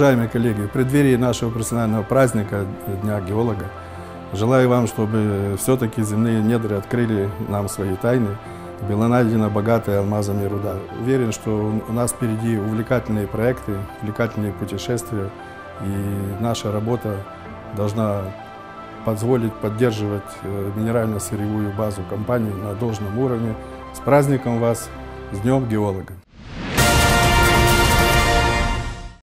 Уважаемые коллеги, в преддверии нашего профессионального праздника Дня геолога желаю вам, чтобы все-таки земные недра открыли нам свои тайны. Была найдена богатая алмазами руда. Уверен, что у нас впереди увлекательные проекты, увлекательные путешествия, и наша работа должна позволить поддерживать минерально-сырьевую базу компании на должном уровне. С праздником вас, с Днем геолога!